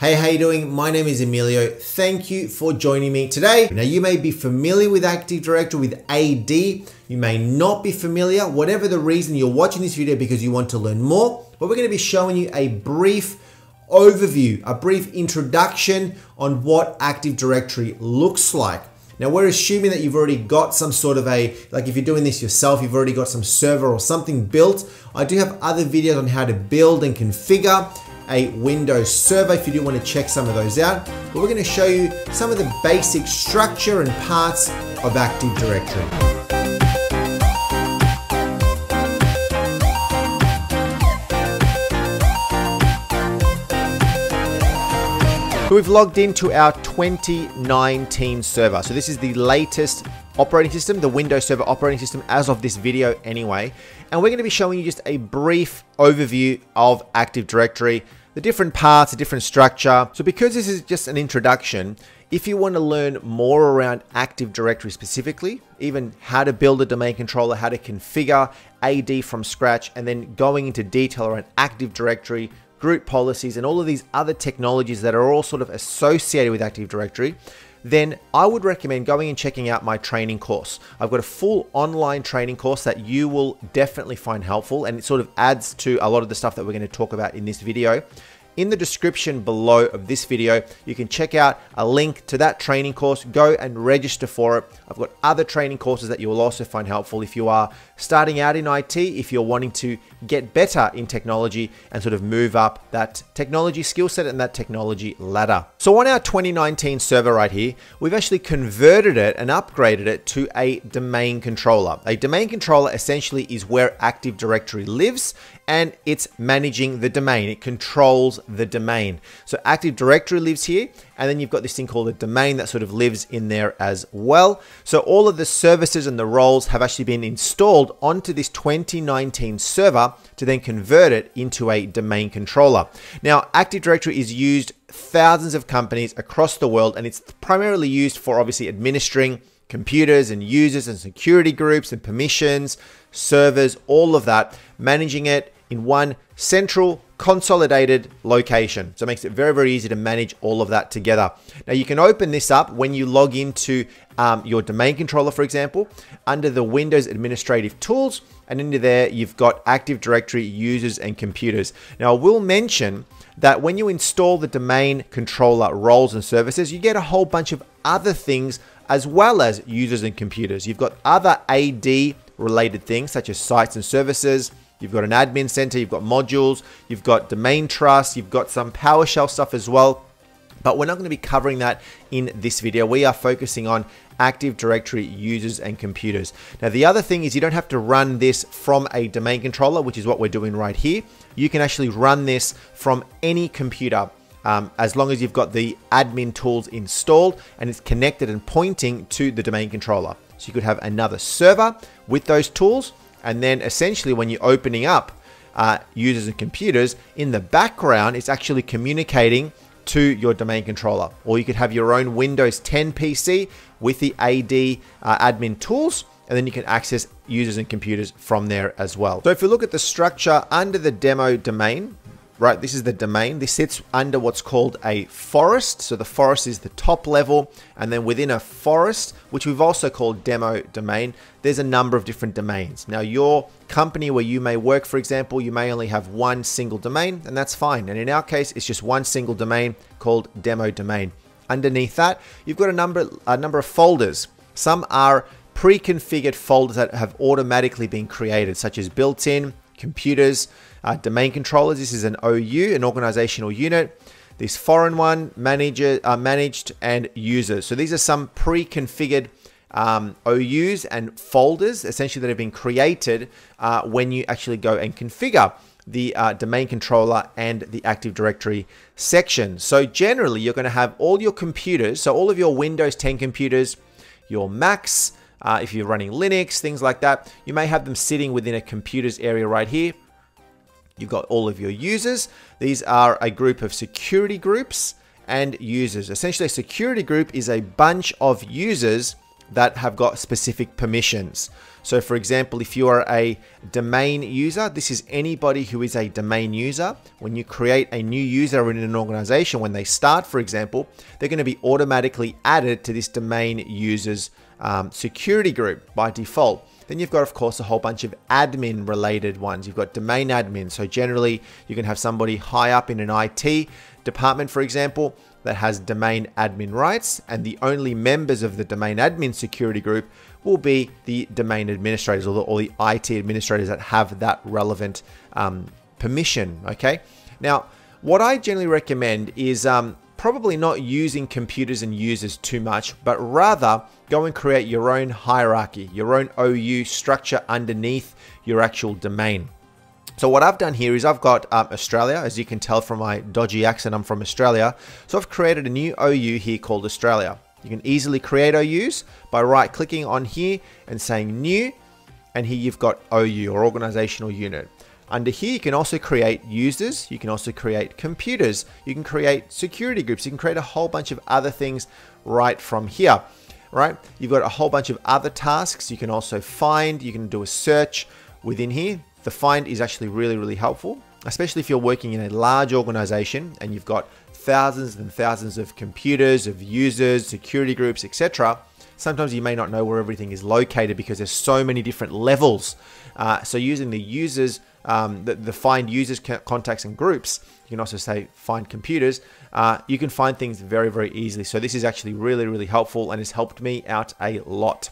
Hey, how you doing? My name is Emilio. Thank you for joining me today. Now, you may be familiar with Active Directory, with AD. You may not be familiar, whatever the reason you're watching this video, because you want to learn more, but we're going to be showing you a brief overview, a brief introduction on what Active Directory looks like. Now, we're assuming that you've already got some sort of a, like if you're doing this yourself, you've already got some server or something built. I do have other videos on how to build and configure a Windows server if you do want to check some of those out. But we're going to show you some of the basic structure and parts of Active Directory. So we've logged into our 2019 server. So this is the latest operating system, the Windows Server operating system as of this video anyway. And we're going to be showing you just a brief overview of Active Directory, the different parts, the different structure. So because this is just an introduction, if you want to learn more around Active Directory specifically, even how to build a domain controller, how to configure AD from scratch, and then going into detail around Active Directory, group policies, and all of these other technologies that are all sort of associated with Active Directory, then I would recommend going and checking out my training course. I've got a full online training course that you will definitely find helpful, and it sort of adds to a lot of the stuff that we're going to talk about in this video. In the description below of this video, you can check out a link to that training course. Go and register for it. I've got other training courses that you will also find helpful if you are starting out in IT, if you're wanting to get better in technology and sort of move up that technology skill set and that technology ladder. So on our 2019 server right here, we've actually converted it and upgraded it to a domain controller. A domain controller essentially is where Active Directory lives, and it's managing the domain. It controls the domain. So Active Directory lives here, and then you've got this thing called a domain that sort of lives in there as well. So all of the services and the roles have actually been installed onto this 2019 server to then convert it into a domain controller. Now, Active Directory is used by thousands of companies across the world, and it's primarily used for obviously administering computers and users and security groups and permissions, servers, all of that, managing it in one central consolidated location. So it makes it very, very easy to manage all of that together. Now, you can open this up when you log into your domain controller, for example, under the Windows Administrative Tools, and into there, you've got Active Directory, users, and computers. Now, I will mention that when you install the domain controller roles and services, you get a whole bunch of other things as well as users and computers. You've got other AD related things such as sites and services. You've got an admin center, you've got modules, you've got domain trusts, you've got some PowerShell stuff as well. But we're not going to be covering that in this video. We are focusing on Active Directory, users, and computers. Now, the other thing is you don't have to run this from a domain controller, which is what we're doing right here. You can actually run this from any computer as long as you've got the admin tools installed and it's connected and pointing to the domain controller. So you could have another server with those tools, and then essentially when you're opening up users and computers, in the background, it's actually communicating to your domain controller. Or you could have your own Windows 10 PC with the AD admin tools, and then you can access users and computers from there as well. So if you look at the structure under the demo domain, right, this is the domain. This sits under what's called a forest. So the forest is the top level. And then within a forest, which we've also called demo domain, there's a number of different domains. Now, your company where you may work, for example, you may only have one single domain, and that's fine. And in our case, it's just one single domain called demo domain. Underneath that, you've got a number of folders. Some are pre-configured folders that have automatically been created, such as built-in, computers, domain controllers. This is an OU, an organizational unit. This foreign one, managed, and users. So these are some pre-configured OUs and folders, essentially, that have been created when you actually go and configure the domain controller and the Active Directory section. So generally, you're going to have all your computers, so all of your Windows 10 computers, your Macs, if you're running Linux, things like that, you may have them sitting within a computers area right here. You've got all of your users. These are a group of security groups and users. Essentially, a security group is a bunch of users that have got specific permissions. So for example, if you are a domain user, this is anybody who is a domain user. When you create a new user in an organization, when they start, for example, they're going to be automatically added to this domain user's security group by default. Then you've got, of course, a whole bunch of admin related ones. You've got domain admin. So generally you can have somebody high up in an IT department, for example, that has domain admin rights, and the only members of the domain admin security group will be the domain administrators or the IT administrators that have that relevant permission, okay? Now, what I generally recommend is probably not using computers and users too much, but rather go and create your own hierarchy, your own OU structure underneath your actual domain. So what I've done here is I've got Australia, as you can tell from my dodgy accent, I'm from Australia. So I've created a new OU here called Australia. You can easily create OUs by right clicking on here and saying new, and here you've got OU or organizational unit. Under here, you can also create users, you can also create computers, you can create security groups, you can create a whole bunch of other things right from here, right? You've got a whole bunch of other tasks. You can also find, you can do a search within here. The find is actually really, really helpful, especially if you're working in a large organization and you've got thousands and thousands of computers, of users, security groups, etc. Sometimes you may not know where everything is located because there's so many different levels. So using the users, the find users, contacts, and groups, you can also say find computers. You can find things very, very easily. So this is actually really, really helpful and has helped me out a lot.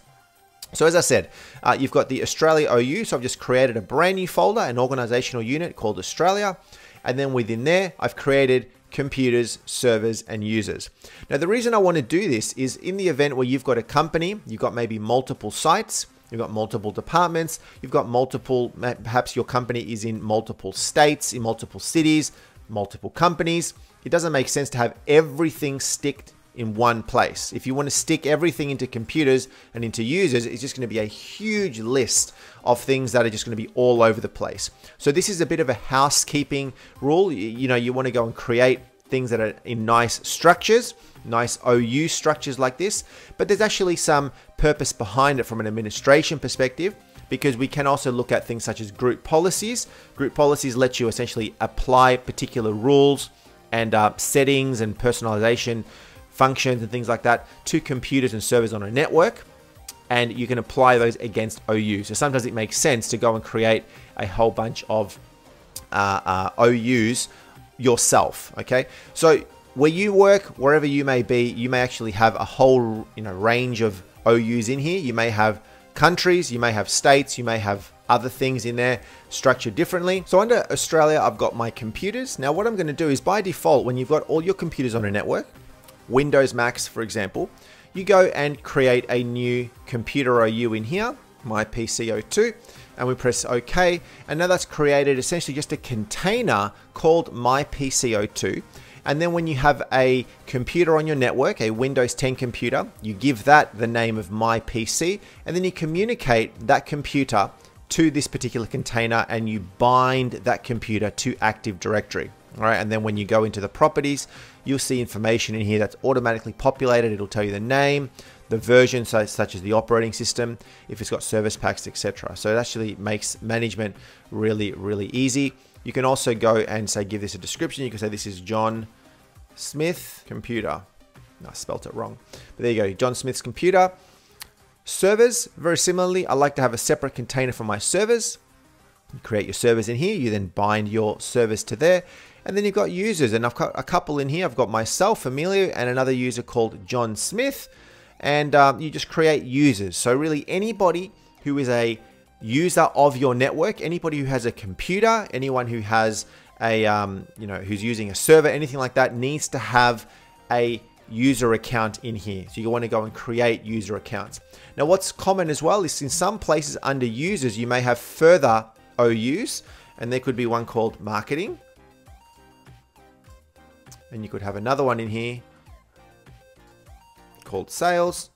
So as I said, you've got the Australia OU. So I've just created a brand new folder, an organizational unit called Australia. And then within there, I've created computers, servers, and users. Now, the reason I want to do this is in the event where you've got a company, you've got maybe multiple sites, you've got multiple departments, you've got multiple, perhaps your company is in multiple states, in multiple cities, multiple companies. It doesn't make sense to have everything sticked in one place. If you want to stick everything into computers and into users, it's just going to be a huge list of things that are just going to be all over the place. So this is a bit of a housekeeping rule. You know, you want to go and create things that are in nice structures, nice OU structures like this, but there's actually some purpose behind it from an administration perspective, because we can also look at things such as group policies. Group policies let you essentially apply particular rules and settings and personalization functions and things like that to computers and servers on a network, and you can apply those against OU. So sometimes it makes sense to go and create a whole bunch of OUs yourself, okay? So where you work, wherever you may be, you may actually have a whole range of OUs in here. You may have countries, you may have states, you may have other things in there structured differently. So under Australia, I've got my computers. Now what I'm gonna do is by default, when you've got all your computers on a network, Windows, Macs, for example, you go and create a new computer OU in here, my PC02, and we press OK. And now that's created essentially just a container called my PC02. And then when you have a computer on your network, a Windows 10 computer, you give that the name of my PC, and then you communicate that computer to this particular container and you bind that computer to Active Directory. All right, and then when you go into the properties, you'll see information in here that's automatically populated. It'll tell you the name, the version, such as the operating system, if it's got service packs, etc. So it actually makes management really, really easy. You can also go and say, give this a description. You can say, this is John Smith computer. No, I spelt it wrong, but there you go, John Smith's computer. Servers, very similarly, I like to have a separate container for my servers. You create your servers in here, you then bind your servers to there. And then you've got users, and I've got a couple in here. I've got myself, Emilio, and another user called John Smith. And you just create users. So really anybody who is a user of your network, anybody who has a computer, anyone who has a, who's using a server, anything like that needs to have a user account in here. So you want to go and create user accounts. Now what's common as well is in some places under users, you may have further OUs, and there could be one called marketing. And you could have another one in here called sales.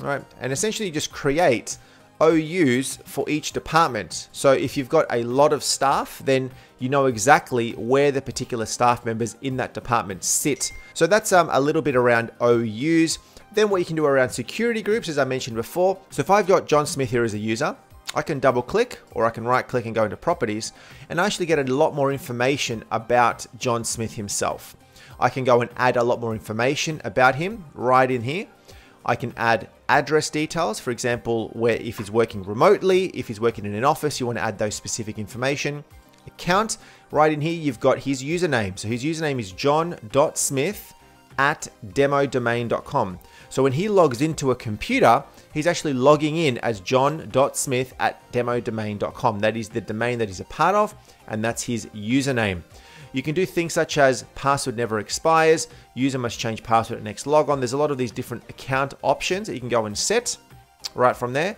All right, and essentially you just create OUs for each department. So if you've got a lot of staff, then you know exactly where the particular staff members in that department sit. So that's a little bit around OUs. Then what you can do around security groups, as I mentioned before. So if I've got John Smith here as a user, I can double click or I can right click and go into properties, and I actually get a lot more information about John Smith himself. I can go and add a lot more information about him right in here. I can add address details, for example, where if he's working remotely, if he's working in an office, you want to add those specific information. Account, right in here, you've got his username. So his username is john.smith@demodomain.com. So when he logs into a computer, he's actually logging in as john.smith@demodomain.com. That is the domain that he's a part of, and that's his username. You can do things such as password never expires, user must change password at next logon. There's a lot of these different account options that you can go and set right from there.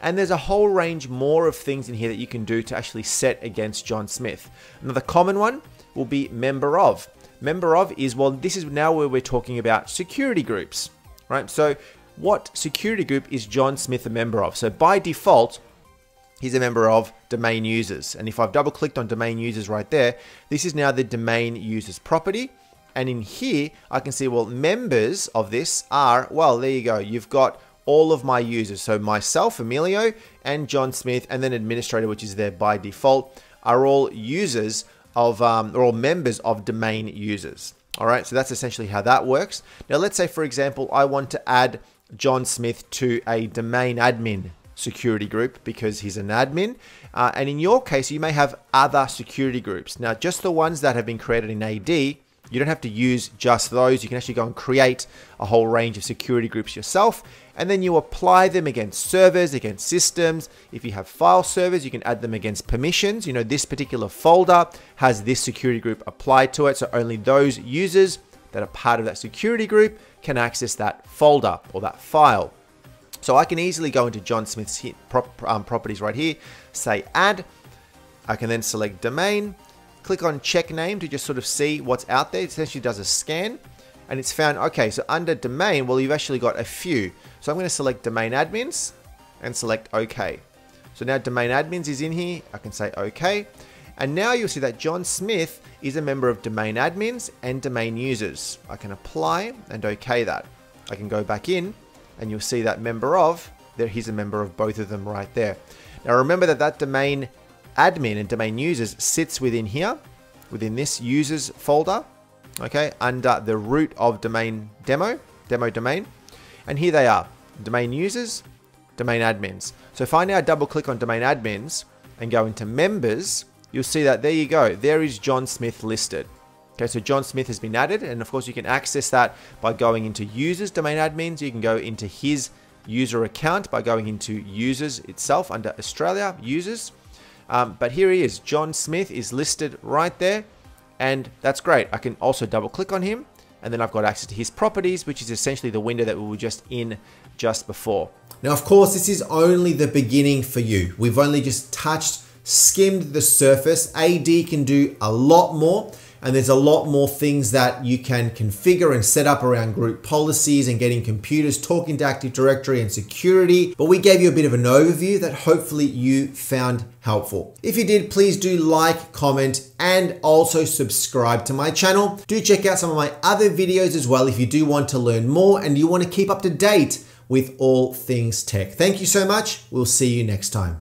And there's a whole range more of things in here that you can do to actually set against John Smith. Another common one will be member of. Member of is, well, this is now where we're talking about security groups, right? So what security group is John Smith a member of? So by default, he's a member of domain users. And if I've double clicked on domain users right there, this is now the domain users property. And in here, I can see, well, members of this are, well, there you go. You've got all of my users. So myself, Emilio, and John Smith, and then administrator, which is there by default, are all users of, or all members of domain users. All right, so that's essentially how that works. Now, let's say, for example, I want to add John Smith to a domain admin security group because he's an admin. And in your case, you may have other security groups. Now, just the ones that have been created in AD, you don't have to use just those. You can actually go and create a whole range of security groups yourself, and then you apply them against servers, against systems. If you have file servers, you can add them against permissions. You know, this particular folder has this security group applied to it, so only those users that are part of that security group can access that folder or that file. So I can easily go into John Smith's properties right here, say add. I can then select domain. Click on check name to just sort of see what's out there. It essentially does a scan and it's found, okay, so under domain, well, you've actually got a few. So I'm going to select domain admins and select okay. So now domain admins is in here. I can say okay. And now you'll see that John Smith is a member of domain admins and domain users. I can apply and okay that. I can go back in and you'll see that member of, there he's a member of both of them right there. Now remember that that domain admin and domain users sits within here, within this users folder, okay, under the root of domain demo domain. And here they are, domain users, domain admins. So if I now double click on domain admins and go into members, you'll see that there you go, there is John Smith listed. Okay, so John Smith has been added, and of course you can access that by going into users, domain admins. You can go into his user account by going into users itself under Australia, users. But here he is, John Smith is listed right there, and that's great. I can also double click on him, and then I've got access to his properties, which is essentially the window that we were just in just before. Now, of course, this is only the beginning for you. We've only just skimmed the surface. AD can do a lot more, and there's a lot more things that you can configure and set up around group policies and getting computers talking to Active Directory and security. But we gave you a bit of an overview that hopefully you found helpful. If you did, please do like, comment, and also subscribe to my channel. Do check out some of my other videos as well if you do want to learn more and you want to keep up to date with all things tech. Thank you so much. We'll see you next time.